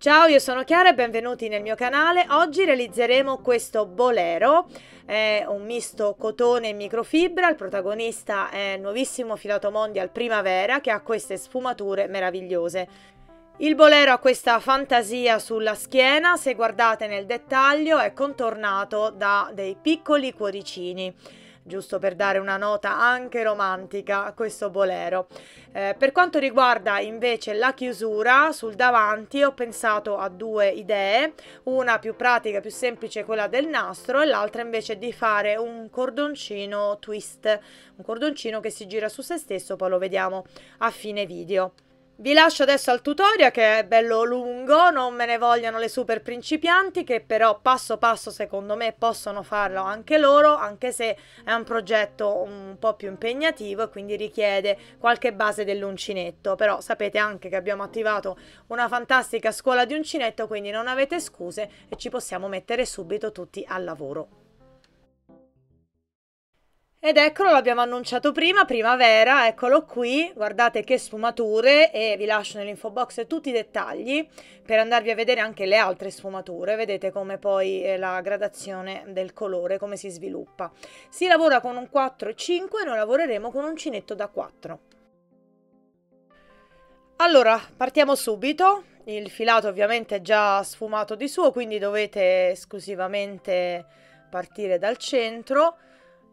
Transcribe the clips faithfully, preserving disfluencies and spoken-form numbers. Ciao, io sono Chiara e benvenuti nel mio canale. Oggi realizzeremo questo bolero, è un misto cotone e microfibra. Il protagonista è il nuovissimo Filato Mondial Primavera, che ha queste sfumature meravigliose. Il bolero ha questa fantasia sulla schiena, se guardate nel dettaglio è contornato da dei piccoli cuoricini, giusto per dare una nota anche romantica a questo bolero. Eh, per quanto riguarda invece la chiusura, sul davanti ho pensato a due idee, una più pratica, più semplice, quella del nastro, e l'altra invece di fare un cordoncino twist, un cordoncino che si gira su se stesso, poi lo vediamo a fine video. Vi lascio adesso al tutorial, che è bello lungo, non me ne vogliono le super principianti, che però passo passo secondo me possono farlo anche loro, anche se è un progetto un po' più impegnativo e quindi richiede qualche base dell'uncinetto. Però sapete anche che abbiamo attivato una fantastica scuola di uncinetto, quindi non avete scuse e ci possiamo mettere subito tutti al lavoro. Ed eccolo, l'abbiamo annunciato prima, Primavera, eccolo qui, guardate che sfumature, e vi lascio nell'info box tutti i dettagli per andarvi a vedere anche le altre sfumature. Vedete come poi la gradazione del colore, come si sviluppa. Si lavora con un quattro e cinque e noi lavoreremo con un uncinetto da quattro. Allora, partiamo subito. Il filato ovviamente è già sfumato di suo, quindi dovete esclusivamente partire dal centro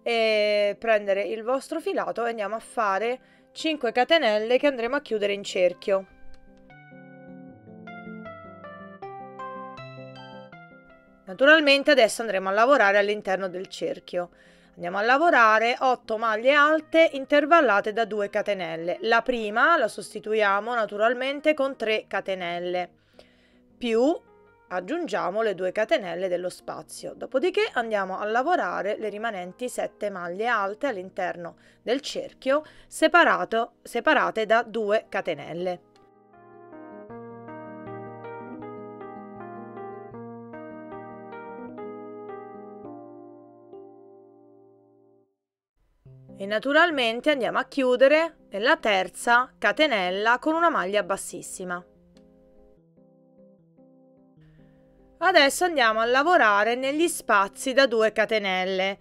e prendere il vostro filato e andiamo a fare cinque catenelle che andremo a chiudere in cerchio. Naturalmente adesso andremo a lavorare all'interno del cerchio. Andiamo a lavorare otto maglie alte intervallate da due catenelle. La prima la sostituiamo naturalmente con tre catenelle, più aggiungiamo le due catenelle dello spazio, dopodiché andiamo a lavorare le rimanenti sette maglie alte all'interno del cerchio, separato, separate da due catenelle. E naturalmente andiamo a chiudere nella terza catenella con una maglia bassissima. Adesso andiamo a lavorare negli spazi da due catenelle,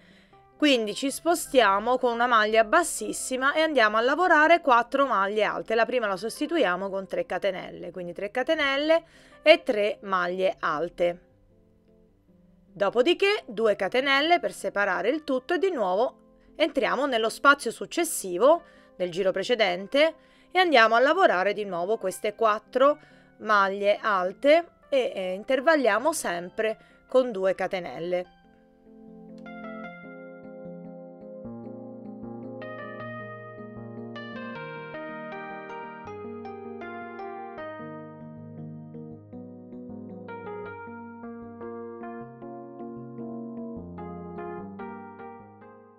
quindi ci spostiamo con una maglia bassissima e andiamo a lavorare quattro maglie alte. La prima la sostituiamo con tre catenelle, quindi tre catenelle e tre maglie alte, dopodiché due catenelle per separare il tutto, e di nuovo entriamo nello spazio successivo del giro precedente e andiamo a lavorare di nuovo queste quattro maglie alte e intervalliamo sempre con due catenelle.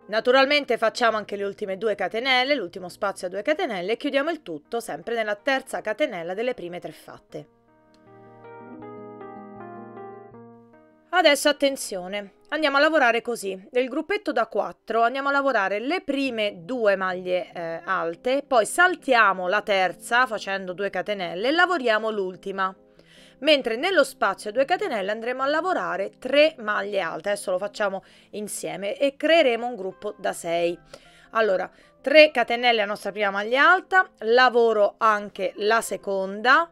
Naturalmente facciamo anche le ultime due catenelle, l'ultimo spazio a due catenelle, e chiudiamo il tutto sempre nella terza catenella delle prime tre fatte. Adesso attenzione, andiamo a lavorare così, nel gruppetto da quattro andiamo a lavorare le prime due maglie eh, alte, poi saltiamo la terza facendo due catenelle e lavoriamo l'ultima, mentre nello spazio a due catenelle andremo a lavorare tre maglie alte. Adesso lo facciamo insieme e creeremo un gruppo da sei. Allora, tre catenelle la nostra prima maglia alta, lavoro anche la seconda,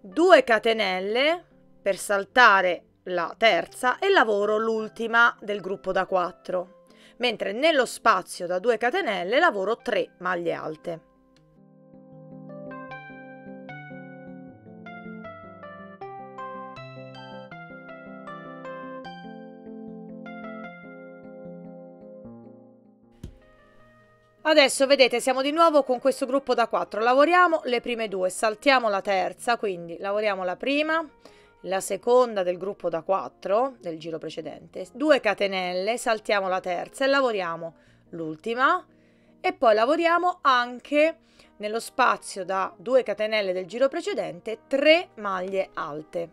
due catenelle per saltare la terza e lavoro l'ultima del gruppo da quattro, mentre nello spazio da due catenelle lavoro tre maglie alte. Adesso vedete, siamo di nuovo con questo gruppo da quattro, lavoriamo le prime due, saltiamo la terza, quindi lavoriamo la prima, la seconda del gruppo da quattro del giro precedente, due catenelle, saltiamo la terza e lavoriamo l'ultima, e poi lavoriamo anche nello spazio da due catenelle del giro precedente tre maglie alte.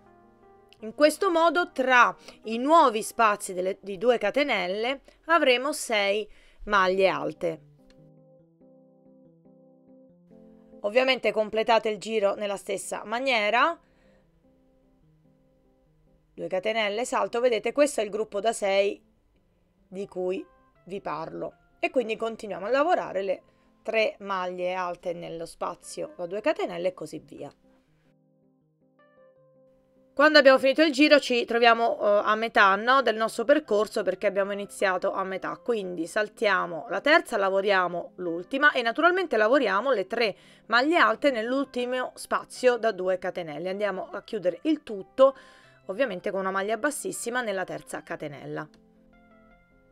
In questo modo tra i nuovi spazi delle, di due catenelle avremo sei maglie alte. Ovviamente completate il giro nella stessa maniera. Due catenelle, salto, vedete, questo è il gruppo da sei di cui vi parlo. E quindi continuiamo a lavorare le tre maglie alte nello spazio da due catenelle e così via. Quando abbiamo finito il giro ci troviamo uh, a metà, no, del nostro percorso, perché abbiamo iniziato a metà, quindi saltiamo la terza, lavoriamo l'ultima e naturalmente lavoriamo le tre maglie alte nell'ultimo spazio da due catenelle. Andiamo a chiudere il tutto ovviamente con una maglia bassissima nella terza catenella.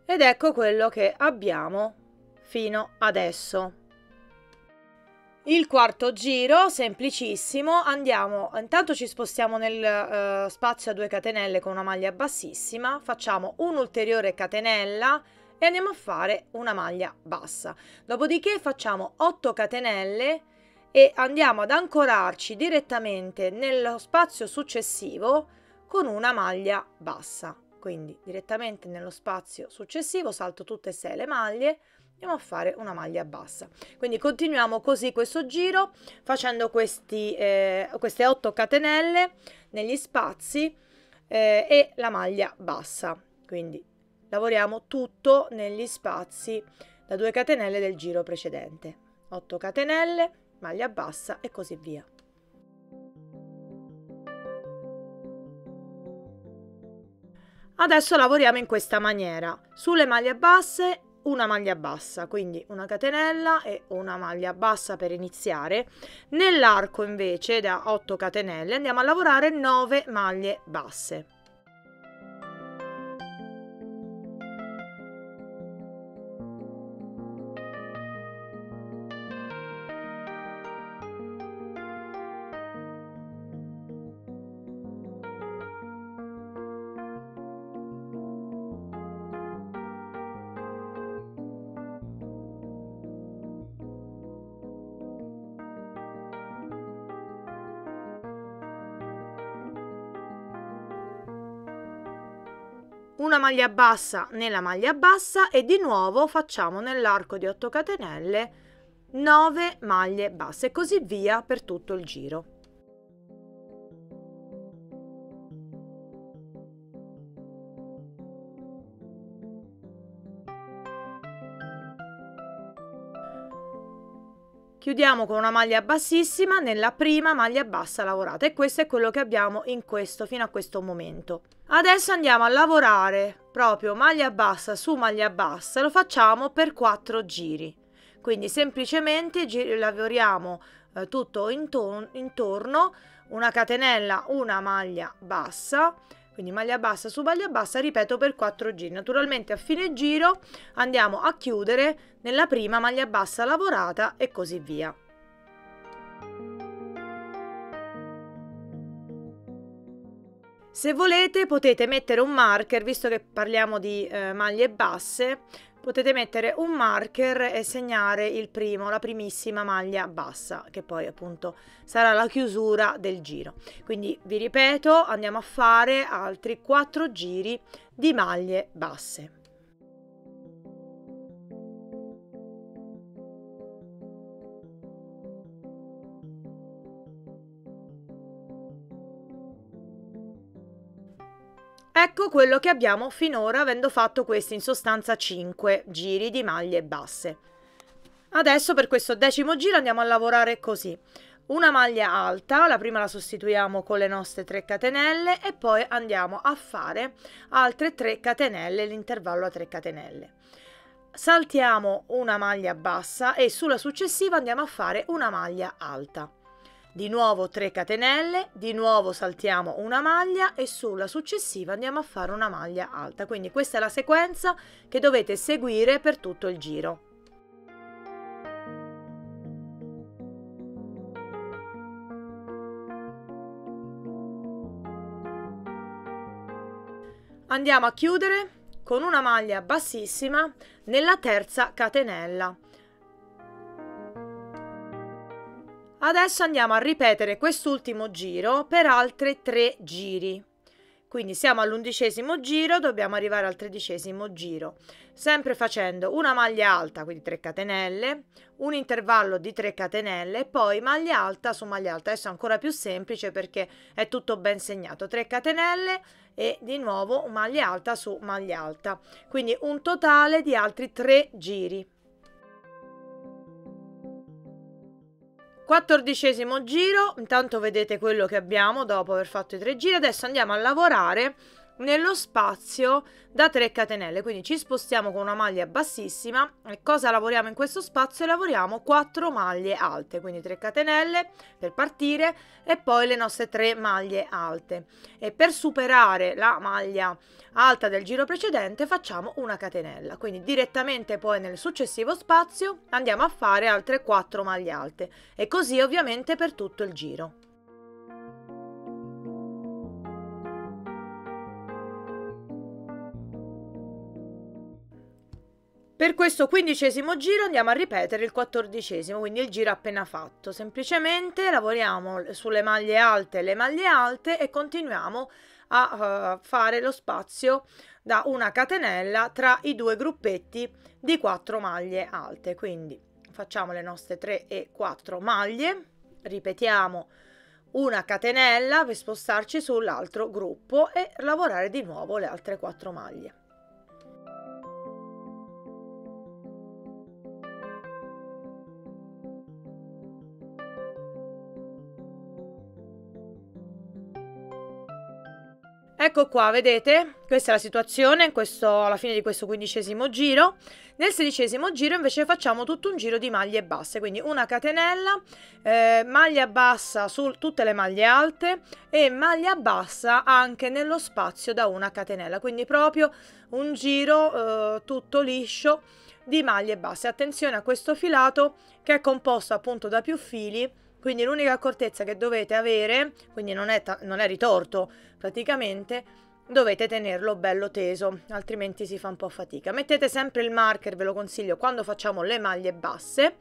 Ed ecco quello che abbiamo fino adesso. Il quarto giro, semplicissimo, andiamo, intanto ci spostiamo nel uh, spazio a due catenelle con una maglia bassissima, facciamo un'ulteriore catenella e andiamo a fare una maglia bassa. Dopodiché facciamo otto catenelle e andiamo ad ancorarci direttamente nello spazio successivo con una maglia bassa. Quindi direttamente nello spazio successivo salto tutte e sei le maglie. Andiamo a fare una maglia bassa, quindi continuiamo così questo giro facendo questi, eh, queste otto catenelle negli spazi eh, e la maglia bassa, quindi lavoriamo tutto negli spazi da due catenelle del giro precedente, otto catenelle, maglia bassa e così via. Adesso lavoriamo in questa maniera, sulle maglie basse una maglia bassa, quindi una catenella e una maglia bassa per iniziare. Nell'arco invece da otto catenelle andiamo a lavorare nove maglie basse. Una maglia bassa nella maglia bassa e di nuovo facciamo nell'arco di otto catenelle nove maglie basse e così via per tutto il giro. Chiudiamo con una maglia bassissima nella prima maglia bassa lavorata e questo è quello che abbiamo in questo, fino a questo momento. Adesso andiamo a lavorare proprio maglia bassa su maglia bassa, lo facciamo per quattro giri, quindi semplicemente giri, lavoriamo eh, tutto intorno, una catenella, una maglia bassa, quindi maglia bassa su maglia bassa, ripeto per quattro giri. Naturalmente a fine giro andiamo a chiudere nella prima maglia bassa lavorata e così via. Se volete potete mettere un marker, visto che parliamo di eh, maglie basse, potete mettere un marker e segnare il primo, la primissima maglia bassa, che poi appunto sarà la chiusura del giro. Quindi vi ripeto, andiamo a fare altri quattro giri di maglie basse. Ecco quello che abbiamo finora, avendo fatto questi in sostanza cinque giri di maglie basse. Adesso per questo decimo giro andiamo a lavorare così. Una maglia alta, la prima la sostituiamo con le nostre tre catenelle e poi andiamo a fare altre tre catenelle, l'intervallo a tre catenelle. Saltiamo una maglia bassa e sulla successiva andiamo a fare una maglia alta. Di nuovo tre catenelle, di nuovo saltiamo una maglia e sulla successiva andiamo a fare una maglia alta. Quindi questa è la sequenza che dovete seguire per tutto il giro. Andiamo a chiudere con una maglia bassissima nella terza catenella. Adesso andiamo a ripetere quest'ultimo giro per altri tre giri, Quindi siamo all'undicesimo giro, dobbiamo arrivare al tredicesimo giro, sempre facendo una maglia alta, quindi tre catenelle, un intervallo di tre catenelle, poi maglia alta su maglia alta. Adesso è ancora più semplice perché è tutto ben segnato, tre catenelle e di nuovo maglia alta su maglia alta, quindi un totale di altri tre giri. Quattordicesimo giro, intanto vedete quello che abbiamo dopo aver fatto i tre giri. Adesso andiamo a lavorare nello spazio da tre catenelle, quindi ci spostiamo con una maglia bassissima. E cosa lavoriamo in questo spazio? Lavoriamo quattro maglie alte, quindi tre catenelle per partire e poi le nostre tre maglie alte, e per superare la maglia alta del giro precedente facciamo una catenella, quindi direttamente poi nel successivo spazio andiamo a fare altre quattro maglie alte, e così ovviamente per tutto il giro. Per questo quindicesimo giro andiamo a ripetere il quattordicesimo, quindi il giro appena fatto. Semplicemente lavoriamo sulle maglie alte, le maglie alte, e continuiamo a uh, fare lo spazio da una catenella tra i due gruppetti di quattro maglie alte. Quindi facciamo le nostre tre e quattro maglie, ripetiamo una catenella per spostarci sull'altro gruppo e lavorare di nuovo le altre quattro maglie. Ecco qua, vedete? Questa è la situazione questo, alla fine di questo quindicesimo giro. Nel sedicesimo giro invece facciamo tutto un giro di maglie basse, quindi una catenella, eh, maglia bassa su tutte le maglie alte e maglia bassa anche nello spazio da una catenella, quindi proprio un giro eh, tutto liscio di maglie basse. Attenzione a questo filato che è composto appunto da più fili, quindi l'unica accortezza che dovete avere, quindi non è, non è ritorto praticamente, dovete tenerlo bello teso, altrimenti si fa un po' fatica. Mettete sempre il marker, ve lo consiglio, quando facciamo le maglie basse,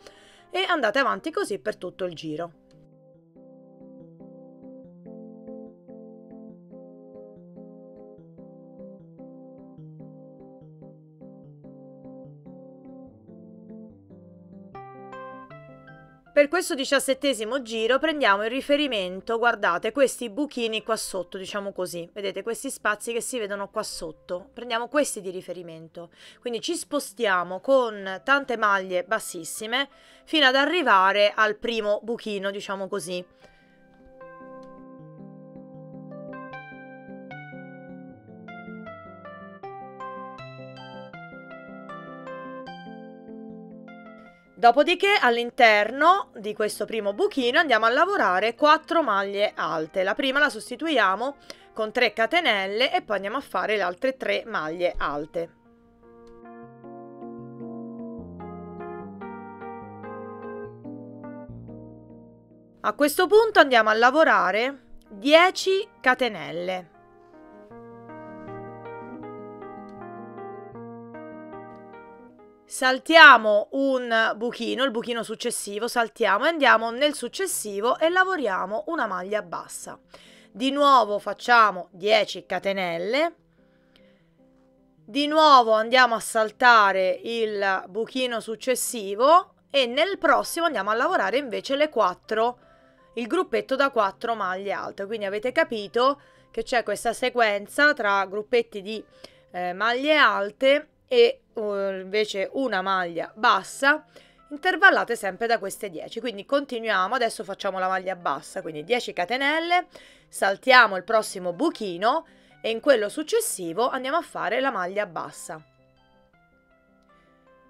e andate avanti così per tutto il giro. Per questo diciassettesimo giro prendiamo in riferimento, guardate, questi buchini qua sotto, diciamo così, vedete questi spazi che si vedono qua sotto, prendiamo questi di riferimento, quindi ci spostiamo con tante maglie bassissime fino ad arrivare al primo buchino, diciamo così. Dopodiché all'interno di questo primo buchino andiamo a lavorare quattro maglie alte. La prima la sostituiamo con tre catenelle e poi andiamo a fare le altre tre maglie alte. A questo punto andiamo a lavorare dieci catenelle. Saltiamo un buchino, il buchino successivo, saltiamo e andiamo nel successivo e lavoriamo una maglia bassa. Di nuovo facciamo dieci catenelle, di nuovo andiamo a saltare il buchino successivo e nel prossimo andiamo a lavorare invece le quattro, il gruppetto da quattro maglie alte. Quindi avete capito che c'è questa sequenza tra gruppetti di eh, maglie alte e invece una maglia bassa, intervallate sempre da queste dieci. Quindi continuiamo, adesso facciamo la maglia bassa, quindi dieci catenelle, saltiamo il prossimo buchino e in quello successivo andiamo a fare la maglia bassa.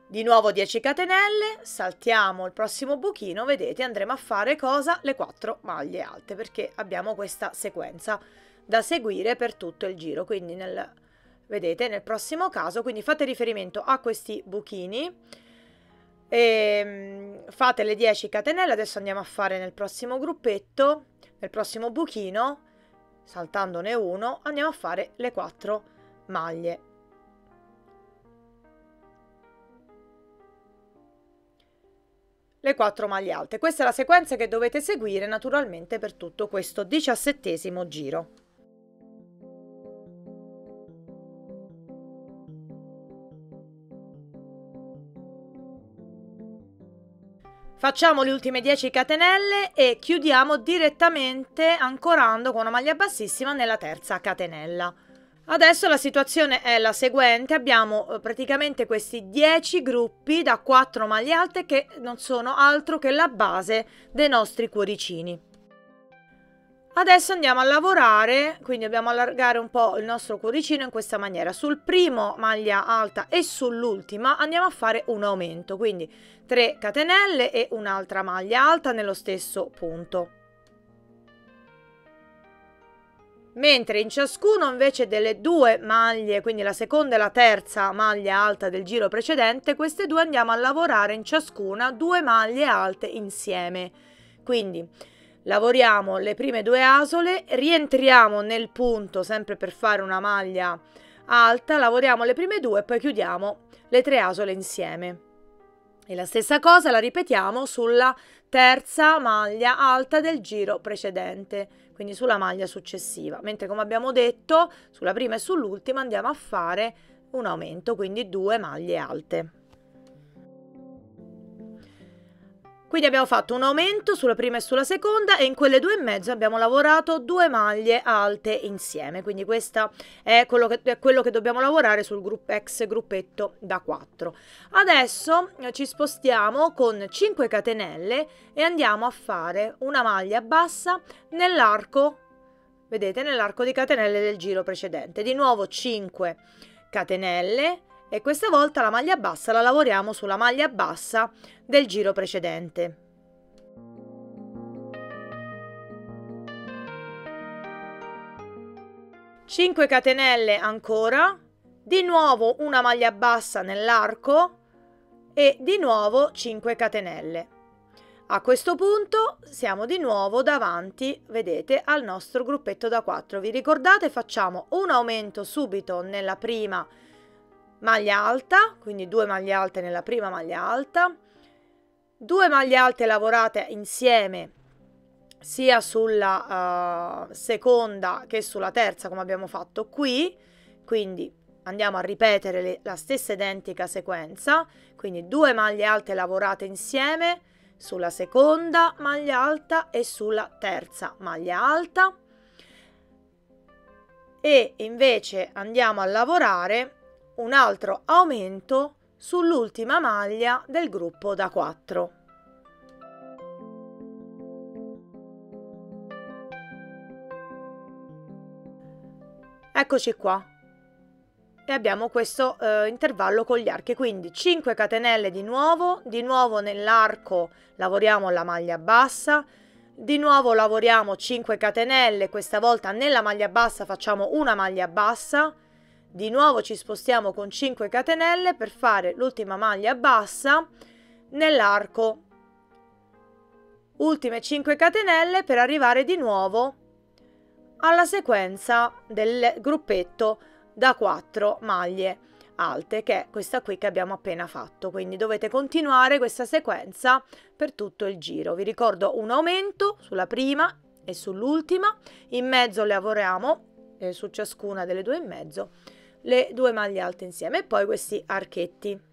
Di nuovo dieci catenelle, saltiamo il prossimo buchino, vedete, andremo a fare cosa? Le quattro maglie alte, perché abbiamo questa sequenza da seguire per tutto il giro, quindi nel Vedete nel prossimo caso, quindi fate riferimento a questi buchini e fate le dieci catenelle. Adesso andiamo a fare nel prossimo gruppetto, nel prossimo buchino, saltandone uno, andiamo a fare le quattro maglie. Le quattro maglie alte. Questa è la sequenza che dovete seguire naturalmente per tutto questo diciassettesimo giro. Facciamo le ultime dieci catenelle e chiudiamo direttamente ancorando con una maglia bassissima nella terza catenella. Adesso la situazione è la seguente: abbiamo praticamente questi dieci gruppi da quattro maglie alte che non sono altro che la base dei nostri cuoricini. Adesso andiamo a lavorare, quindi dobbiamo allargare un po' il nostro cuoricino in questa maniera. Sul primo maglia alta e sull'ultima andiamo a fare un aumento, quindi tre catenelle e un'altra maglia alta nello stesso punto. Mentre in ciascuno invece delle due maglie, quindi la seconda e la terza maglia alta del giro precedente, queste due andiamo a lavorare in ciascuna due maglie alte insieme. Quindi lavoriamo le prime due asole, rientriamo nel punto sempre per fare una maglia alta, lavoriamo le prime due e poi chiudiamo le tre asole insieme. E la stessa cosa la ripetiamo sulla terza maglia alta del giro precedente, quindi sulla maglia successiva. Mentre, come abbiamo detto, sulla prima e sull'ultima andiamo a fare un aumento, quindi due maglie alte. Quindi abbiamo fatto un aumento sulla prima e sulla seconda e in quelle due e mezzo abbiamo lavorato due maglie alte insieme. Quindi questo è quello che, è quello che dobbiamo lavorare sul gruppo, ex gruppetto da quattro. Adesso eh, ci spostiamo con cinque catenelle e andiamo a fare una maglia bassa nell'arco, vedete, nell'arco di catenelle del giro precedente. Di nuovo cinque catenelle. E questa volta la maglia bassa la lavoriamo sulla maglia bassa del giro precedente. cinque catenelle ancora, di nuovo una maglia bassa nell'arco e di nuovo cinque catenelle. A questo punto siamo di nuovo davanti, vedete, al nostro gruppetto da quattro. Vi ricordate? Facciamo un aumento subito nella prima maglia alta, quindi due maglie alte nella prima maglia alta, due maglie alte lavorate insieme sia sulla uh, seconda che sulla terza, come abbiamo fatto qui. Quindi andiamo a ripetere le, la stessa identica sequenza, quindi due maglie alte lavorate insieme sulla seconda maglia alta e sulla terza maglia alta, e invece andiamo a lavorare un altro aumento sull'ultima maglia del gruppo da quattro. Eccoci qua e abbiamo questo eh, intervallo con gli archi, quindi cinque catenelle di nuovo, di nuovo nell'arco lavoriamo la maglia bassa, di nuovo lavoriamo cinque catenelle, questa volta nella maglia bassa facciamo una maglia bassa. Di nuovo ci spostiamo con cinque catenelle per fare l'ultima maglia bassa nell'arco, ultime cinque catenelle per arrivare di nuovo alla sequenza del gruppetto da quattro maglie alte, che è questa qui che abbiamo appena fatto. Quindi dovete continuare questa sequenza per tutto il giro. Vi ricordo un aumento sulla prima e sull'ultima, in mezzo lavoriamo eh, su ciascuna delle due e mezzo le due maglie alte insieme e poi questi archetti.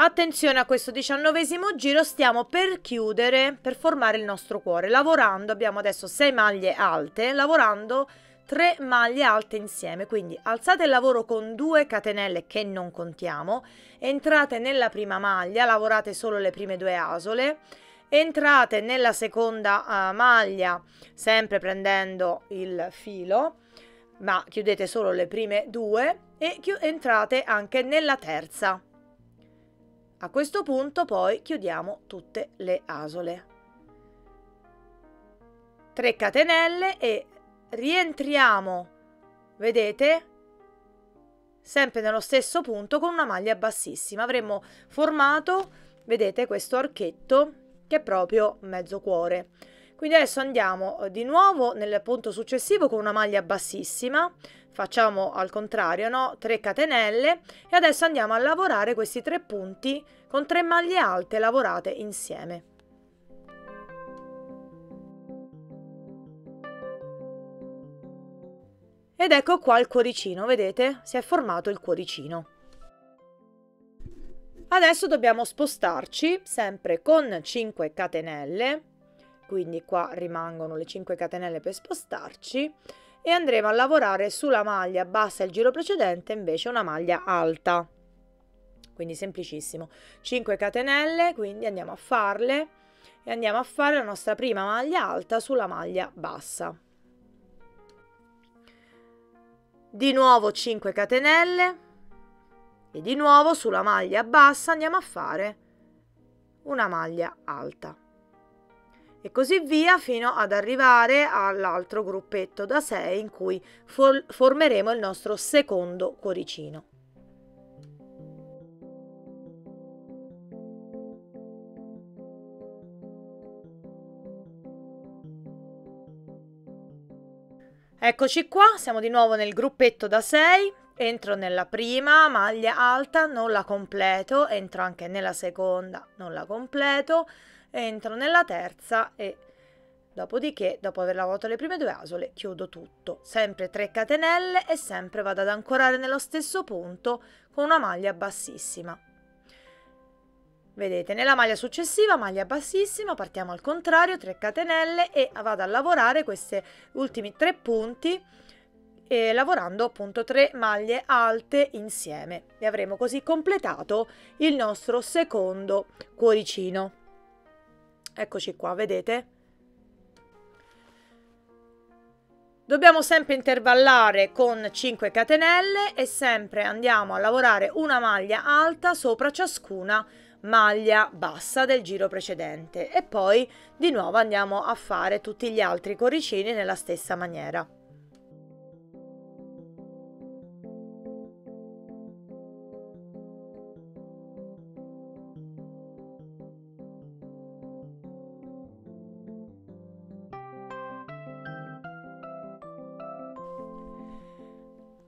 Attenzione a questo diciannovesimo giro, stiamo per chiudere, per formare il nostro cuore, lavorando, abbiamo adesso sei maglie alte, lavorando tre maglie alte insieme, quindi alzate il lavoro con due catenelle che non contiamo, entrate nella prima maglia, lavorate solo le prime due asole, entrate nella seconda uh, maglia, sempre prendendo il filo, ma chiudete solo le prime due e entrate anche nella terza. A questo punto poi chiudiamo tutte le asole, tre catenelle e rientriamo, vedete, sempre nello stesso punto con una maglia bassissima. Avremo formato, vedete, questo archetto che è proprio mezzo cuore. Quindi adesso andiamo di nuovo nel punto successivo con una maglia bassissima, facciamo al contrario, no? tre catenelle, e adesso andiamo a lavorare questi tre punti con tre maglie alte lavorate insieme. Ed ecco qua il cuoricino, vedete? Si è formato il cuoricino. Adesso dobbiamo spostarci sempre con cinque catenelle, quindi qua rimangono le cinque catenelle per spostarci, e andremo a lavorare sulla maglia bassa il giro precedente, invece una maglia alta. Quindi semplicissimo. cinque catenelle, quindi andiamo a farle e andiamo a fare la nostra prima maglia alta sulla maglia bassa. Di nuovo cinque catenelle e di nuovo sulla maglia bassa andiamo a fare una maglia alta e così via fino ad arrivare all'altro gruppetto da sei in cui for- formeremo il nostro secondo cuoricino. Eccoci qua, siamo di nuovo nel gruppetto da sei, entro nella prima maglia alta, non la completo, entro anche nella seconda, non la completo, entro nella terza e dopodiché, dopo aver lavorato le prime due asole, chiudo tutto. Sempre tre catenelle e sempre vado ad ancorare nello stesso punto con una maglia bassissima. Vedete, nella maglia successiva, maglia bassissima, partiamo al contrario, tre catenelle e vado a lavorare questi ultimi tre punti eh, lavorando appunto tre maglie alte insieme. E avremo così completato il nostro secondo cuoricino. Eccoci qua, vedete? Dobbiamo sempre intervallare con cinque catenelle e sempre andiamo a lavorare una maglia alta sopra ciascuna maglia bassa del giro precedente e poi di nuovo andiamo a fare tutti gli altri cuoricini nella stessa maniera.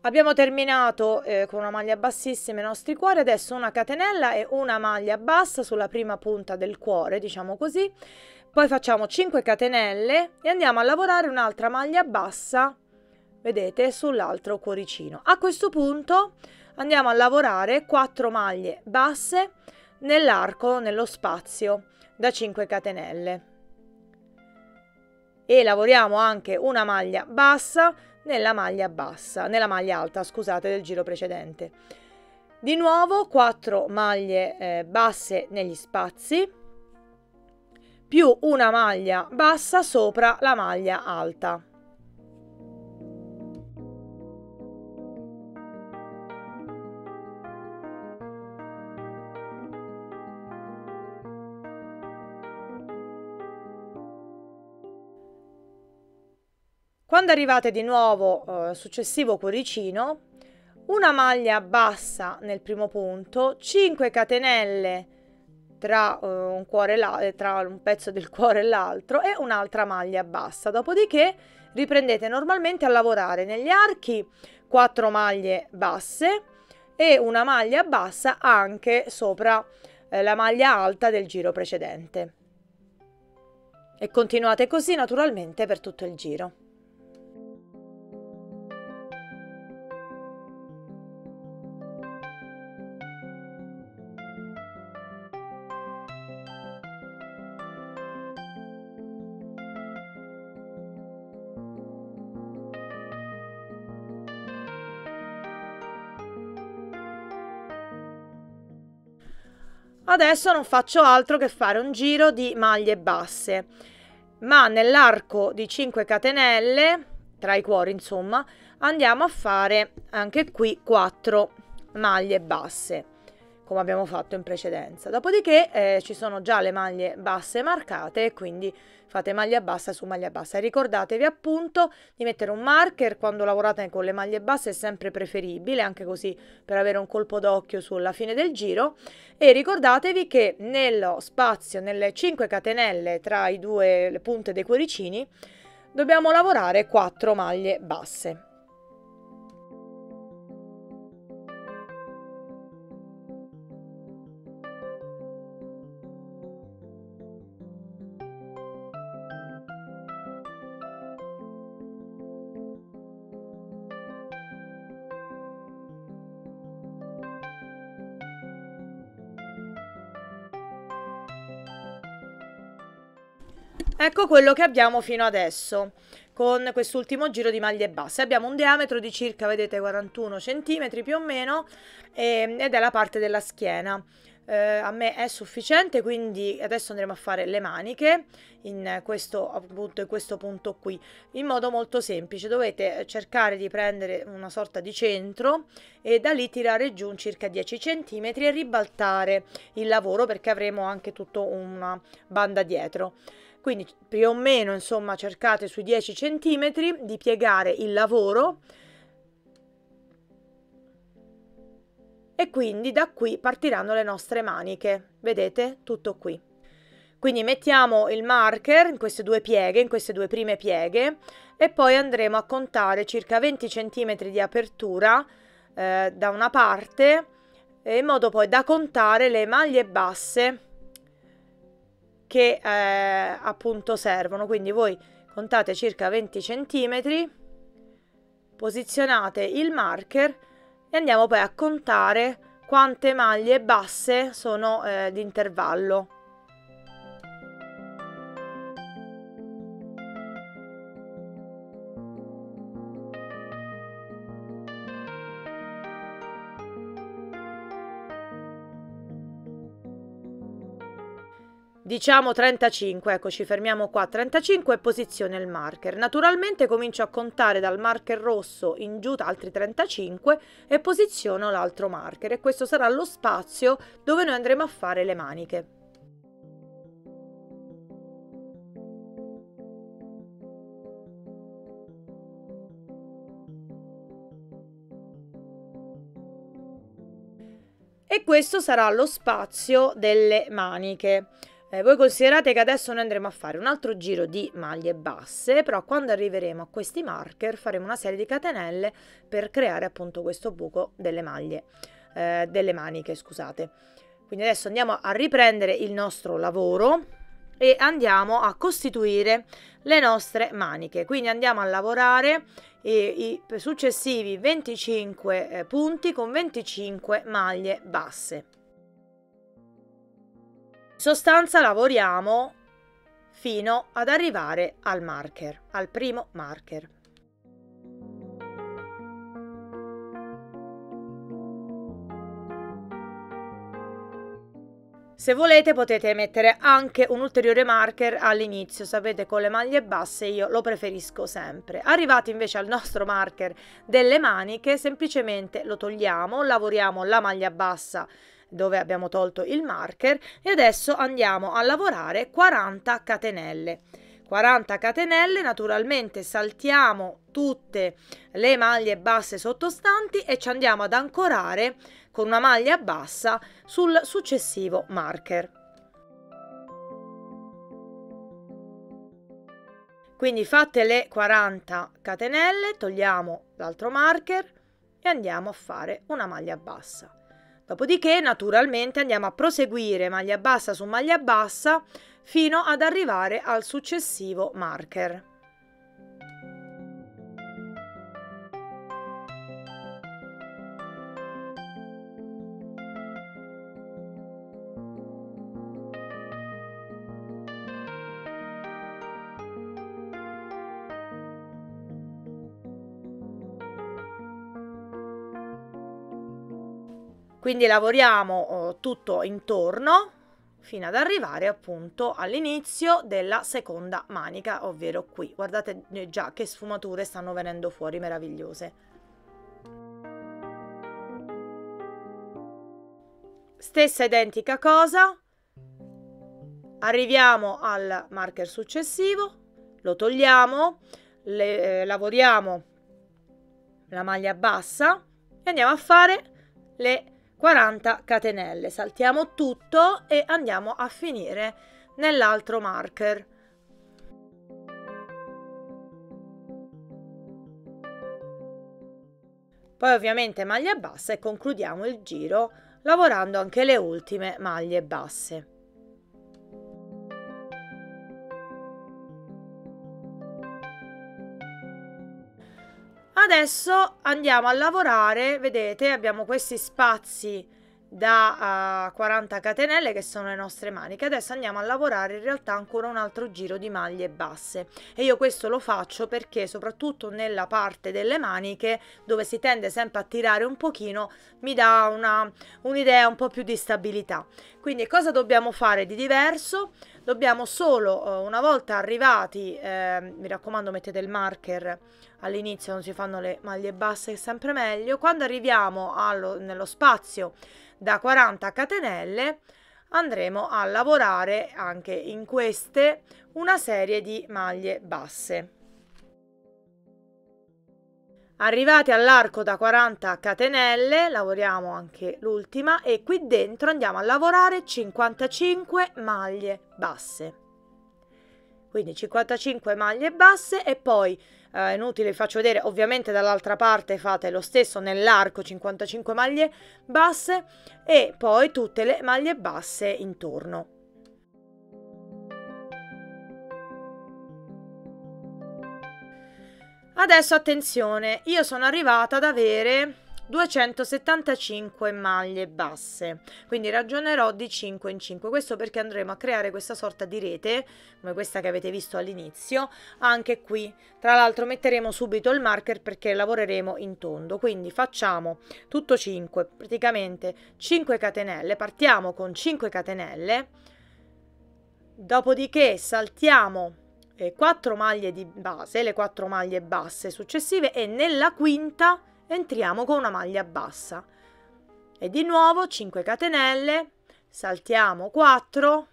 Abbiamo terminato eh, con una maglia bassissima i nostri cuori, adesso una catenella e una maglia bassa sulla prima punta del cuore, diciamo così, poi facciamo cinque catenelle e andiamo a lavorare un'altra maglia bassa, vedete, sull'altro cuoricino. A questo punto andiamo a lavorare quattro maglie basse nell'arco, nello spazio da cinque catenelle e lavoriamo anche una maglia bassa nella maglia bassa, nella maglia alta, scusate, del giro precedente. Di nuovo quattro maglie eh, basse negli spazi più una maglia bassa sopra la maglia alta. Quando arrivate di nuovo eh, successivo cuoricino, una maglia bassa nel primo punto, cinque catenelle tra, eh, un, cuore la tra un pezzo del cuore e l'altro e un'altra maglia bassa. Dopodiché riprendete normalmente a lavorare negli archi quattro maglie basse e una maglia bassa anche sopra eh, la maglia alta del giro precedente. E continuate così naturalmente per tutto il giro. Adesso non faccio altro che fare un giro di maglie basse, ma nell'arco di cinque catenelle, tra i cuori insomma, andiamo a fare anche qui quattro maglie basse, come abbiamo fatto in precedenza. Dopodiché eh, ci sono già le maglie basse marcate, quindi fate maglia bassa su maglia bassa. Ricordatevi appunto di mettere un marker quando lavorate con le maglie basse, è sempre preferibile, anche così per avere un colpo d'occhio sulla fine del giro. E ricordatevi che nello spazio, nelle cinque catenelle tra i due, le punte dei cuoricini, dobbiamo lavorare quattro maglie basse. Ecco quello che abbiamo fino adesso con quest'ultimo giro di maglie basse. Abbiamo un diametro di circa, vedete, quarantuno centimetri più o meno, e, ed è la parte della schiena. Eh, a me è sufficiente, quindi adesso andremo a fare le maniche in questo, appunto, in questo punto qui, in modo molto semplice. Dovete cercare di prendere una sorta di centro e da lì tirare giù circa dieci centimetri e ribaltare il lavoro, perché avremo anche tutta una banda dietro. Quindi più o meno, insomma, cercate sui dieci centimetri di piegare il lavoro, e quindi da qui partiranno le nostre maniche, vedete? Tutto qui. Quindi mettiamo il marker in queste due pieghe, in queste due prime pieghe, e poi andremo a contare circa venti centimetri di apertura eh, da una parte, in modo poi da contare le maglie basse che eh, appunto servono. Quindi voi contate circa venti centimetri, posizionate il marker e andiamo poi a contare quante maglie basse sono eh, di intervallo. Diciamo trentacinque, ecco, ci fermiamo qua, trentacinque, e posiziono il marker. Naturalmente comincio a contare dal marker rosso in giù altri trentacinque e posiziono l'altro marker, e questo sarà lo spazio dove noi andremo a fare le maniche. E questo sarà lo spazio delle maniche. Eh, voi considerate che adesso noi andremo a fare un altro giro di maglie basse, però quando arriveremo a questi marker faremo una serie di catenelle per creare appunto questo buco delle maglie, eh, delle maniche, scusate. Quindi adesso andiamo a riprendere il nostro lavoro e andiamo a costituire le nostre maniche. Quindi andiamo a lavorare i, i successivi venticinque eh, punti con venticinque maglie basse. In sostanza lavoriamo fino ad arrivare al marker, al primo marker. Se volete potete mettere anche un ulteriore marker all'inizio, sapete, con le maglie basse io lo preferisco sempre. Arrivati invece al nostro marker delle maniche, semplicemente lo togliamo, lavoriamo la maglia bassa dove abbiamo tolto il marker e adesso andiamo a lavorare quaranta catenelle. quaranta catenelle, naturalmente saltiamo tutte le maglie basse sottostanti e ci andiamo ad ancorare con una maglia bassa sul successivo marker. Quindi fate le quaranta catenelle, togliamo l'altro marker e andiamo a fare una maglia bassa. Dopodiché naturalmente andiamo a proseguire maglia bassa su maglia bassa fino ad arrivare al successivo marker. Quindi lavoriamo eh, tutto intorno fino ad arrivare appunto all'inizio della seconda manica, ovvero qui. Guardate già che sfumature stanno venendo fuori, meravigliose. Stessa identica cosa, arriviamo al marker successivo, lo togliamo, le, eh, lavoriamo la maglia bassa e andiamo a fare le quaranta catenelle, saltiamo tutto e andiamo a finire nell'altro marker. Poi ovviamente maglia bassa e concludiamo il giro lavorando anche le ultime maglie basse. Adesso andiamo a lavorare, vedete, abbiamo questi spazi da uh, quaranta catenelle, che sono le nostre maniche. Adesso andiamo a lavorare in realtà ancora un altro giro di maglie basse, e io questo lo faccio perché soprattutto nella parte delle maniche, dove si tende sempre a tirare un pochino, mi dà una un'idea un po' più di stabilità. Quindi cosa dobbiamo fare di diverso? Dobbiamo solo, una volta arrivati, eh, mi raccomando mettete il marker all'inizio, non si fanno le maglie basse, è sempre meglio. Quando arriviamo allo, nello spazio da quaranta catenelle, andremo a lavorare anche in queste una serie di maglie basse. Arrivati all'arco da quaranta catenelle, lavoriamo anche l'ultima, e qui dentro andiamo a lavorare cinquantacinque maglie basse. Quindi cinquantacinque maglie basse, e poi eh, inutile, faccio vedere, ovviamente dall'altra parte fate lo stesso nell'arco, cinquantacinque maglie basse e poi tutte le maglie basse intorno. Adesso attenzione, io sono arrivata ad avere duecentosettantacinque maglie basse, quindi ragionerò di cinque in cinque, questo perché andremo a creare questa sorta di rete, come questa che avete visto all'inizio, anche qui. Tra l'altro metteremo subito il marker perché lavoreremo in tondo, quindi facciamo tutto cinque, praticamente cinque catenelle, partiamo con cinque catenelle, dopodiché saltiamo quattro maglie di base, le quattro maglie basse successive, e nella quinta entriamo con una maglia bassa, e di nuovo cinque catenelle, saltiamo quattro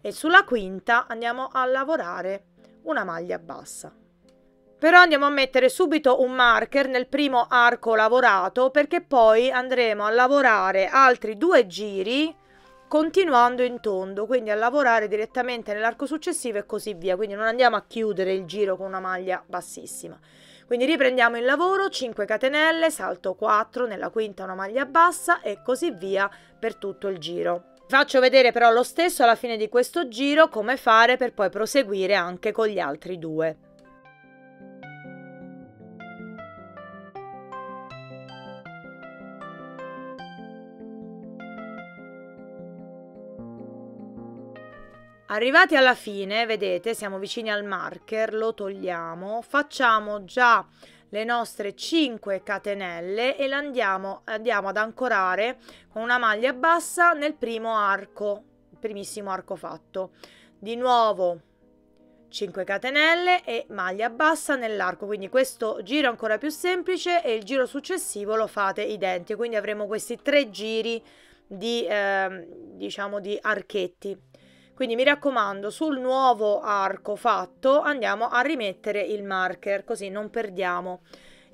e sulla quinta andiamo a lavorare una maglia bassa. Però andiamo a mettere subito un marker nel primo arco lavorato, perché poi andremo a lavorare altri due giri continuando in tondo, quindi a lavorare direttamente nell'arco successivo e così via, quindi non andiamo a chiudere il giro con una maglia bassissima. Quindi riprendiamo il lavoro, cinque catenelle, salto quattro, nella quinta una maglia bassa e così via per tutto il giro. Faccio vedere però lo stesso alla fine di questo giro come fare per poi proseguire anche con gli altri due. Arrivati alla fine, vedete, siamo vicini al marker, lo togliamo, facciamo già le nostre cinque catenelle e andiamo, andiamo ad ancorare con una maglia bassa nel primo arco, il primissimo arco fatto. Di nuovo cinque catenelle e maglia bassa nell'arco, quindi questo giro è ancora più semplice e il giro successivo lo fate identico, quindi avremo questi tre giri di, eh, diciamo di archetti. Quindi mi raccomando, sul nuovo arco fatto andiamo a rimettere il marker, così non perdiamo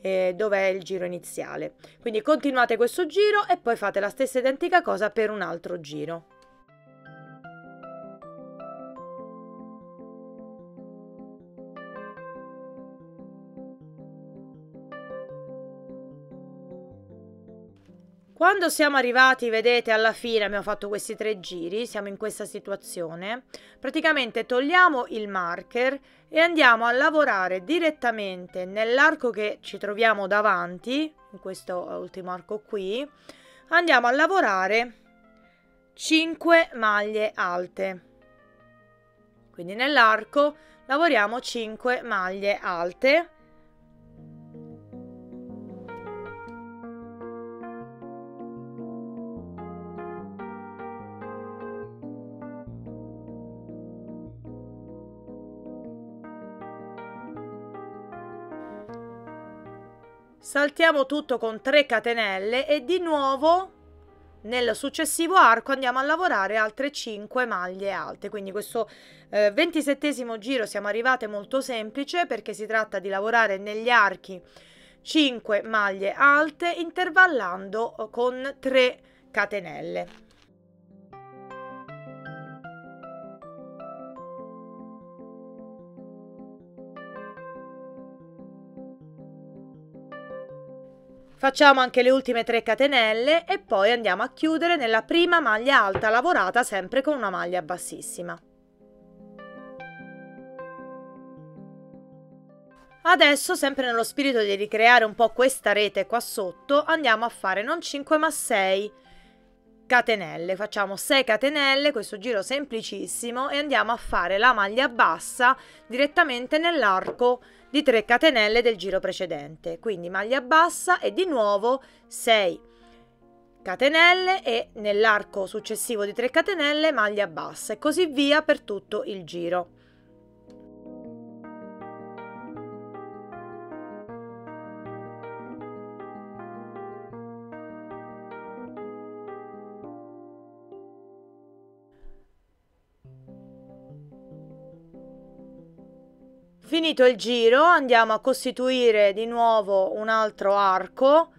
eh, dov'è il giro iniziale. Quindi continuate questo giro e poi fate la stessa identica cosa per un altro giro. Quando siamo arrivati, vedete, alla fine abbiamo fatto questi tre giri, siamo in questa situazione, praticamente togliamo il marker e andiamo a lavorare direttamente nell'arco che ci troviamo davanti, in questo ultimo arco qui, andiamo a lavorare cinque maglie alte. Quindi nell'arco lavoriamo cinque maglie alte. Saltiamo tutto con tre catenelle e di nuovo nel successivo arco andiamo a lavorare altre cinque maglie alte. Quindi questo eh, ventisettesimo giro siamo arrivate molto semplice, perché si tratta di lavorare negli archi cinque maglie alte intervallando con tre catenelle. Facciamo anche le ultime tre catenelle e poi andiamo a chiudere nella prima maglia alta lavorata sempre con una maglia bassissima. Adesso, sempre nello spirito di ricreare un po' questa rete qua sotto, andiamo a fare non cinque ma sei catenelle. Facciamo sei catenelle, questo giro semplicissimo, e andiamo a fare la maglia bassa direttamente nell'arco di tre catenelle del giro precedente. Quindi maglia bassa e di nuovo sei catenelle e nell'arco successivo di tre catenelle maglia bassa, e così via per tutto il giro. Finito il giro, andiamo a costituire di nuovo un altro arco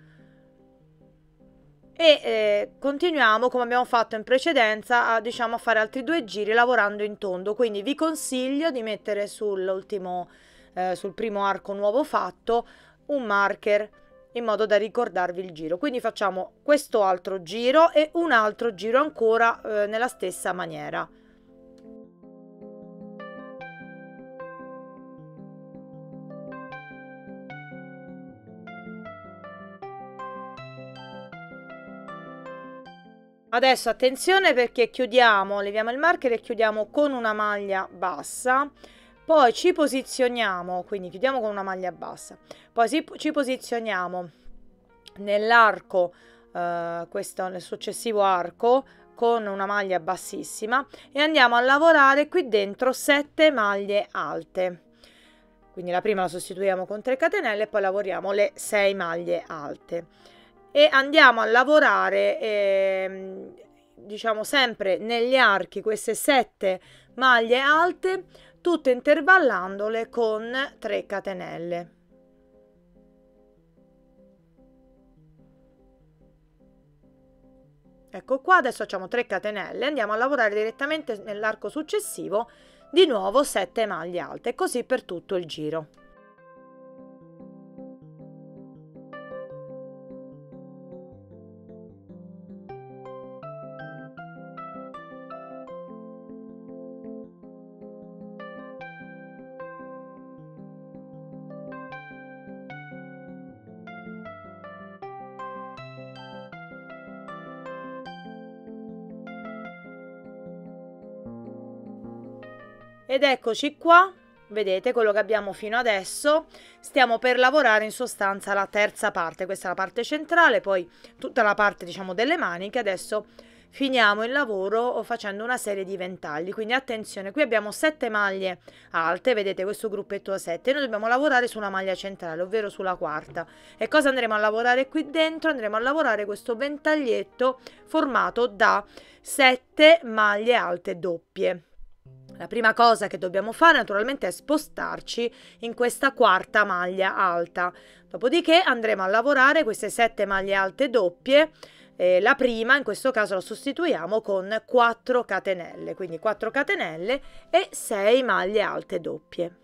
e eh, continuiamo come abbiamo fatto in precedenza a, diciamo, a fare altri due giri lavorando in tondo. Quindi vi consiglio di mettere sull'ultimo, eh, sul primo arco nuovo fatto un marker in modo da ricordarvi il giro. Quindi facciamo questo altro giro e un altro giro ancora eh, nella stessa maniera. Adesso attenzione, perché chiudiamo, leviamo il marker e chiudiamo con una maglia bassa, poi ci posizioniamo, quindi chiudiamo con una maglia bassa, poi si, ci posizioniamo nell'arco, eh, questo nel successivo arco, con una maglia bassissima e andiamo a lavorare qui dentro sette maglie alte. Quindi la prima la sostituiamo con tre catenelle e poi lavoriamo le sei maglie alte. E andiamo a lavorare eh, diciamo sempre negli archi queste sette maglie alte, tutte intervallandole con tre catenelle. Ecco qua, adesso facciamo tre catenelle, andiamo a lavorare direttamente nell'arco successivo di nuovo sette maglie alte, così per tutto il giro. Ed eccoci qua, vedete quello che abbiamo fino adesso. Stiamo per lavorare in sostanza la terza parte, questa è la parte centrale, poi tutta la parte, diciamo, delle maniche. Adesso finiamo il lavoro facendo una serie di ventagli, quindi attenzione, qui abbiamo sette maglie alte, vedete questo gruppetto a sette, noi dobbiamo lavorare sulla maglia centrale, ovvero sulla quarta. E cosa andremo a lavorare qui dentro? Andremo a lavorare questo ventaglietto formato da sette maglie alte doppie. La prima cosa che dobbiamo fare naturalmente è spostarci in questa quarta maglia alta, dopodiché andremo a lavorare queste sette maglie alte doppie, eh, la prima in questo caso la sostituiamo con quattro catenelle, quindi quattro catenelle e sei maglie alte doppie.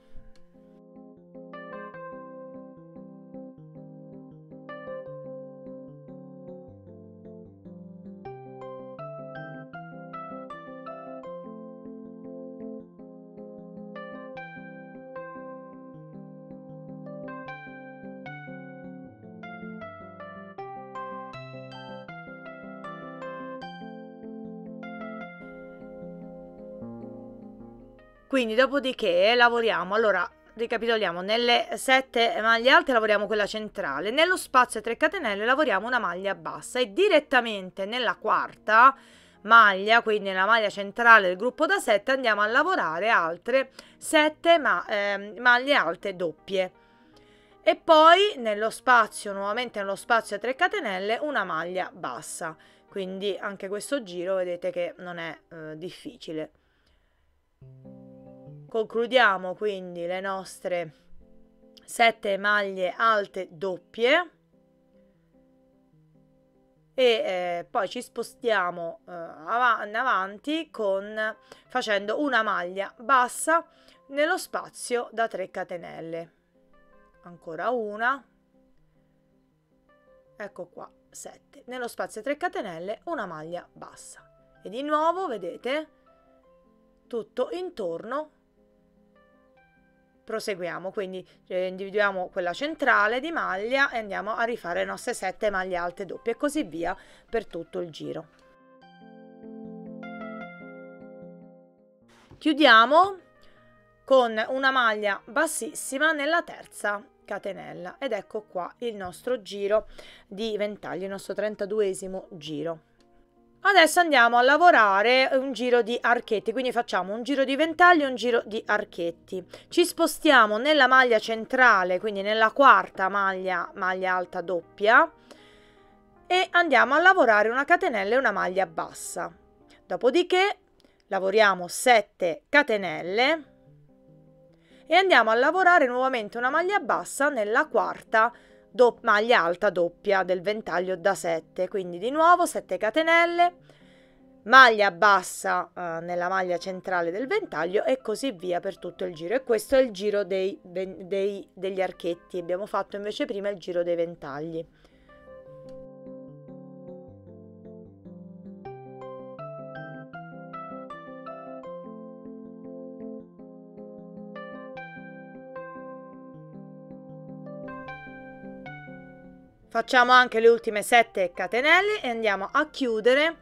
Quindi dopodiché lavoriamo, allora ricapitoliamo, nelle sette maglie alte lavoriamo quella centrale, nello spazio a tre catenelle lavoriamo una maglia bassa e direttamente nella quarta maglia, quindi nella maglia centrale del gruppo da sette, andiamo a lavorare altre sette ma eh, maglie alte doppie. E poi nello spazio, nuovamente nello spazio a tre catenelle, una maglia bassa. Quindi anche questo giro vedete che non è eh, difficile. Concludiamo quindi le nostre sette maglie alte doppie e eh, poi ci spostiamo eh, av in avanti con, facendo una maglia bassa nello spazio da tre catenelle, ancora una, ecco qua, sette, nello spazio tre catenelle una maglia bassa e di nuovo vedete tutto intorno. Proseguiamo, quindi eh, individuiamo quella centrale di maglia e andiamo a rifare le nostre sette maglie alte doppie e così via per tutto il giro. Chiudiamo con una maglia bassissima nella terza catenella ed ecco qua il nostro giro di ventaglio, il nostro trentaduesimo giro. Adesso andiamo a lavorare un giro di archetti, quindi facciamo un giro di ventaglio e un giro di archetti. Ci spostiamo nella maglia centrale, quindi nella quarta maglia, maglia alta doppia, e andiamo a lavorare una catenella e una maglia bassa. Dopodiché lavoriamo sette catenelle e andiamo a lavorare nuovamente una maglia bassa nella quarta maglia alta doppia del ventaglio da sette, quindi di nuovo sette catenelle, maglia bassa eh, nella maglia centrale del ventaglio e così via per tutto il giro. E questo è il giro dei, dei, degli archetti. Abbiamo fatto invece prima il giro dei ventagli. Facciamo anche le ultime sette catenelle e andiamo a chiudere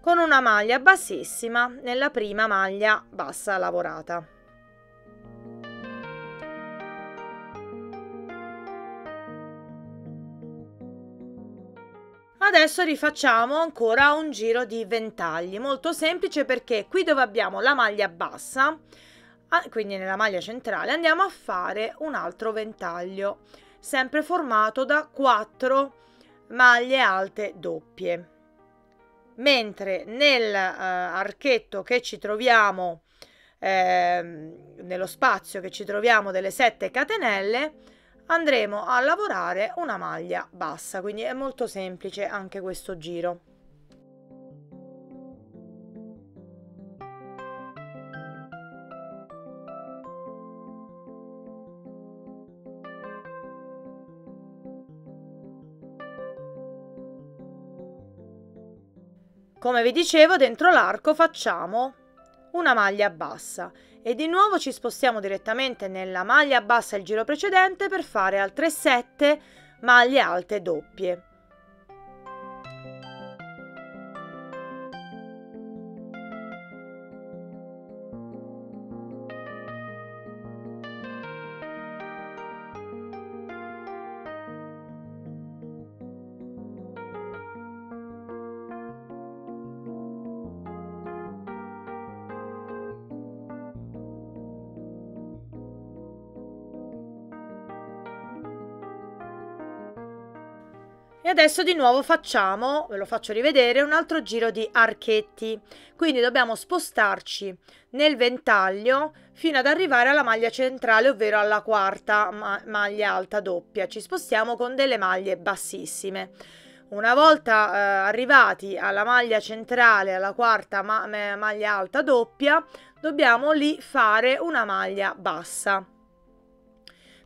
con una maglia bassissima nella prima maglia bassa lavorata. Adesso rifacciamo ancora un giro di ventagli, molto semplice, perché qui dove abbiamo la maglia bassa, quindi nella maglia centrale, andiamo a fare un altro ventaglio, sempre formato da quattro maglie alte doppie, mentre nell'archetto eh, che ci troviamo eh, nello spazio che ci troviamo delle sette catenelle andremo a lavorare una maglia bassa. Quindi è molto semplice anche questo giro. Come vi dicevo, dentro l'arco facciamo una maglia bassa e di nuovo ci spostiamo direttamente nella maglia bassa il giro precedente per fare altre sette maglie alte doppie. E adesso di nuovo facciamo, ve lo faccio rivedere, un altro giro di archetti. Quindi dobbiamo spostarci nel ventaglio fino ad arrivare alla maglia centrale, ovvero alla quarta ma maglia alta doppia. Ci spostiamo con delle maglie bassissime. Una volta eh, arrivati alla maglia centrale, alla quarta ma ma maglia alta doppia, dobbiamo lì fare una maglia bassa.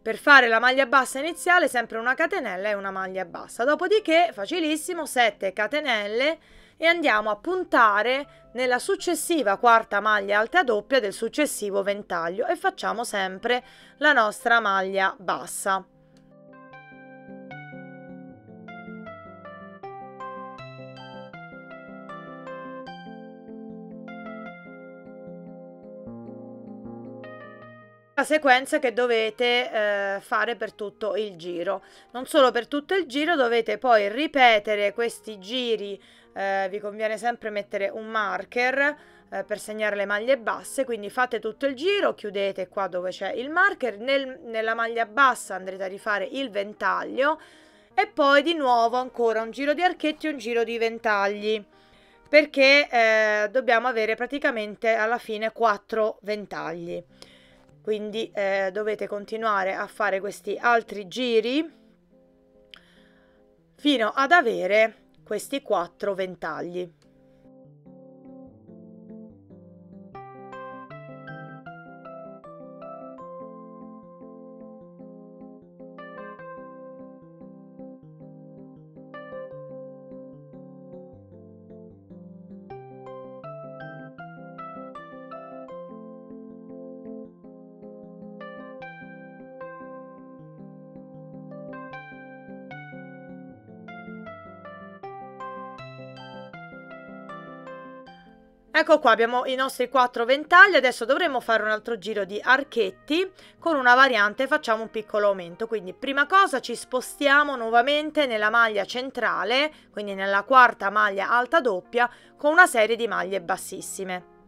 Per fare la maglia bassa iniziale sempre una catenella e una maglia bassa, dopodiché facilissimo sette catenelle e andiamo a puntare nella successiva quarta maglia alta doppia del successivo ventaglio e facciamo sempre la nostra maglia bassa. Sequenza che dovete eh, fare per tutto il giro. Non solo per tutto il giro, dovete poi ripetere questi giri. Eh, vi conviene sempre mettere un marker eh, per segnare le maglie basse, quindi fate tutto il giro, chiudete qua dove c'è il marker, nel, nella maglia bassa andrete a rifare il ventaglio e poi di nuovo ancora un giro di archetti e un giro di ventagli, perché eh, dobbiamo avere praticamente alla fine quattro ventagli. Quindi eh, dovete continuare a fare questi altri giri fino ad avere questi quattro ventagli. Ecco qua, abbiamo i nostri quattro ventagli. Adesso dovremo fare un altro giro di archetti con una variante, facciamo un piccolo aumento. Quindi prima cosa ci spostiamo nuovamente nella maglia centrale, quindi nella quarta maglia alta doppia, con una serie di maglie bassissime.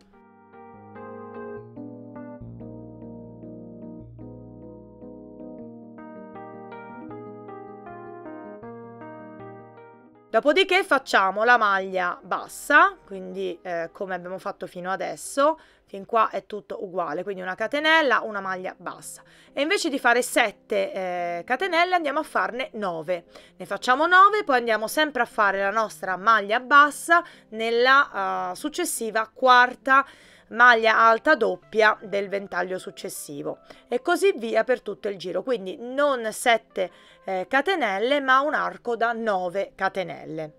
Dopodiché facciamo la maglia bassa, quindi eh, come abbiamo fatto fino adesso, fin qua è tutto uguale, quindi una catenella, una maglia bassa. E invece di fare sette eh, catenelle andiamo a farne nove. Ne facciamo nove, poi andiamo sempre a fare la nostra maglia bassa nella uh, successiva quarta maglia alta doppia del ventaglio successivo e così via per tutto il giro, quindi non sette eh, catenelle ma un arco da nove catenelle.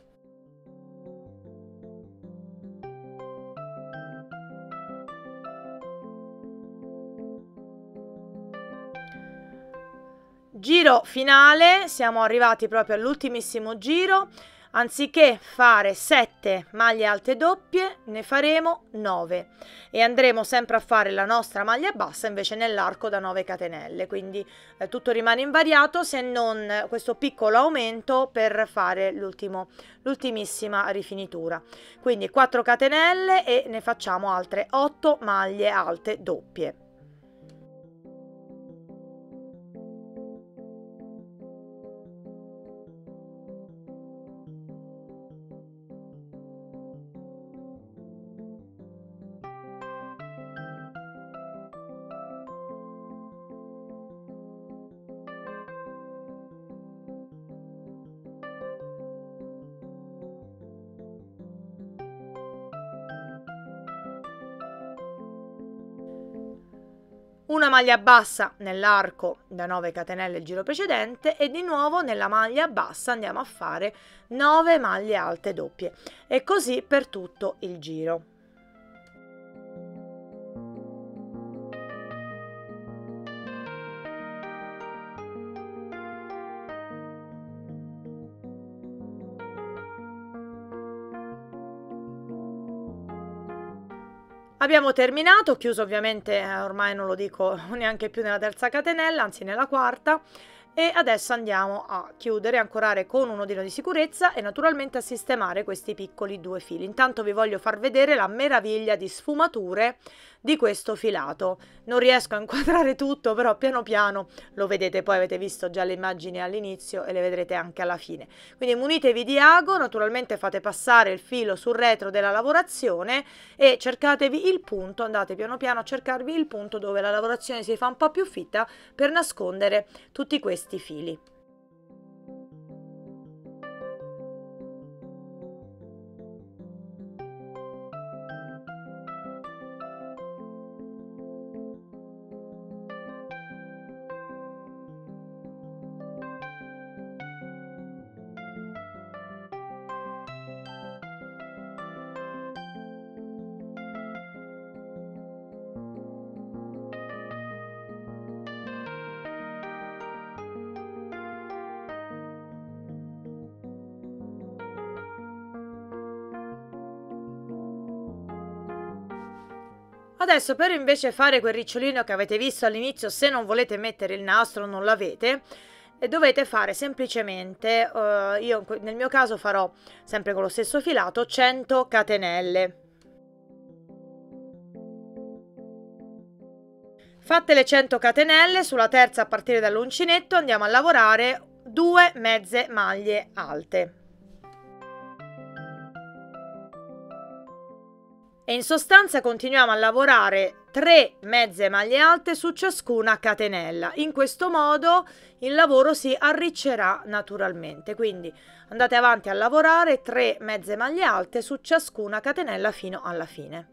Giro finale, siamo arrivati proprio all'ultimissimo giro. Anziché fare sette maglie alte doppie ne faremo nove e andremo sempre a fare la nostra maglia bassa invece nell'arco da nove catenelle, quindi eh, tutto rimane invariato se non questo piccolo aumento per fare l'ultimo l'ultimissima rifinitura. Quindi quattro catenelle e ne facciamo altre otto maglie alte doppie. Una maglia bassa nell'arco da nove catenelle il giro precedente e di nuovo nella maglia bassa andiamo a fare nove maglie alte doppie e così per tutto il giro. Abbiamo terminato, chiuso ovviamente, eh, ormai non lo dico neanche più, nella terza catenella, anzi nella quarta, e adesso andiamo a chiudere, ancorare con un nodino di sicurezza e naturalmente a sistemare questi piccoli due fili. Intanto vi voglio far vedere la meraviglia di sfumature di questo filato. Non riesco a inquadrare tutto, però piano piano lo vedete, poi avete visto già le immagini all'inizio e le vedrete anche alla fine. Quindi munitevi di ago, naturalmente fate passare il filo sul retro della lavorazione e cercatevi il punto, andate piano piano a cercarvi il punto dove la lavorazione si fa un po' più fitta per nascondere tutti questi fili. Adesso per invece fare quel ricciolino che avete visto all'inizio, se non volete mettere il nastro, non l'avete, e dovete fare semplicemente, eh, io nel mio caso farò sempre con lo stesso filato, cento catenelle. Fatte le cento catenelle, sulla terza a partire dall'uncinetto andiamo a lavorare due mezze maglie alte. E in sostanza continuiamo a lavorare tre mezze maglie alte su ciascuna catenella. In questo modo il lavoro si arriccerà naturalmente, quindi andate avanti a lavorare tre mezze maglie alte su ciascuna catenella fino alla fine.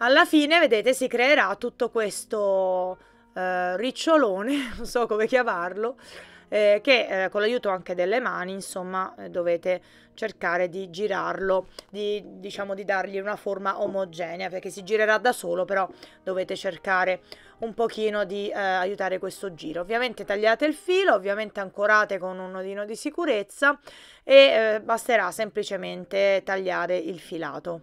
Alla fine, vedete, si creerà tutto questo eh, ricciolone, non so come chiamarlo, eh, che eh, con l'aiuto anche delle mani, insomma, eh, dovete cercare di girarlo, di, diciamo di dargli una forma omogenea, perché si girerà da solo, però dovete cercare un pochino di eh, aiutare questo giro. Ovviamente tagliate il filo, ovviamente ancorate con un nodino di sicurezza e eh, basterà semplicemente tagliare il filato.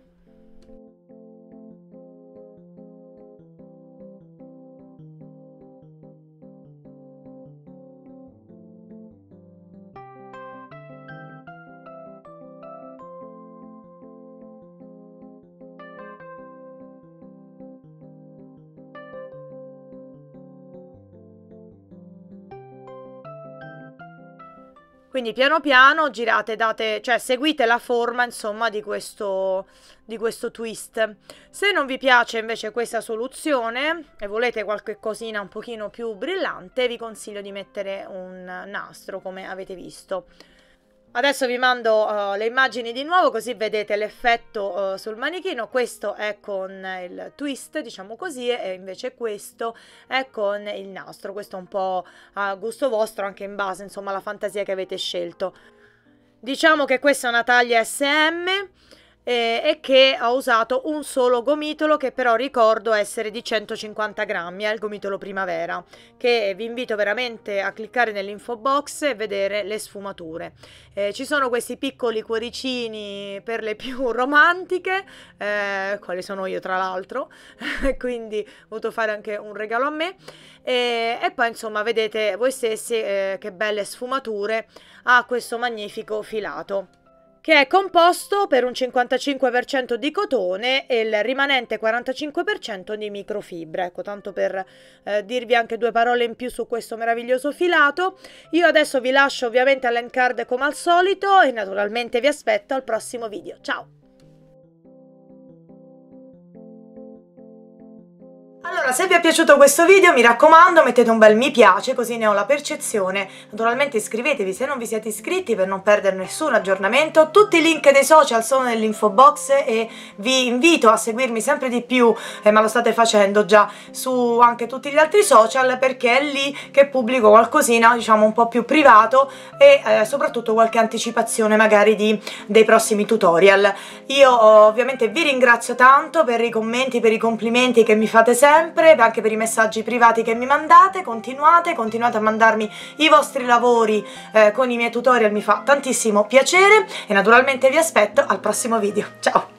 Quindi piano piano girate, date, cioè seguite la forma, insomma, di questo, di questo twist. Se non vi piace invece questa soluzione e volete qualche cosina un pochino più brillante, vi consiglio di mettere un nastro, come avete visto. Adesso vi mando uh, le immagini di nuovo, così vedete l'effetto uh, sul manichino. Questo è con il twist, diciamo così, e invece questo è con il nastro. Questo è un po' a gusto vostro, anche in base, insomma, alla fantasia che avete scelto. Diciamo che questa è una taglia esse emme eh, e che ho usato un solo gomitolo, che però ricordo essere di centocinquanta grammi, è il gomitolo Primavera, che vi invito veramente a cliccare nell'info box e vedere le sfumature. Eh, ci sono questi piccoli cuoricini per le più romantiche, eh, quali sono io tra l'altro, quindi ho voluto fare anche un regalo a me, e, e poi insomma vedete voi stessi eh, che belle sfumature ha questo magnifico filato, che è composto per un cinquantacinque per cento di cotone e il rimanente quarantacinque per cento di microfibra. Ecco, tanto per eh, dirvi anche due parole in più su questo meraviglioso filato. Io adesso vi lascio ovviamente all'end card come al solito e naturalmente vi aspetto al prossimo video. Ciao! Allora, se vi è piaciuto questo video, mi raccomando, mettete un bel mi piace, così ne ho la percezione. Naturalmente iscrivetevi se non vi siete iscritti per non perdere nessun aggiornamento. Tutti i link dei social sono nell'info box e vi invito a seguirmi sempre di più, eh, ma lo state facendo già, su anche tutti gli altri social, perché è lì che pubblico qualcosina, diciamo, un po' più privato e eh, soprattutto qualche anticipazione magari di, dei prossimi tutorial. Io ovviamente vi ringrazio tanto per i commenti, per i complimenti che mi fate sempre, anche per i messaggi privati che mi mandate. Continuate, continuate a mandarmi i vostri lavori eh, con i miei tutorial, mi fa tantissimo piacere e naturalmente vi aspetto al prossimo video. Ciao!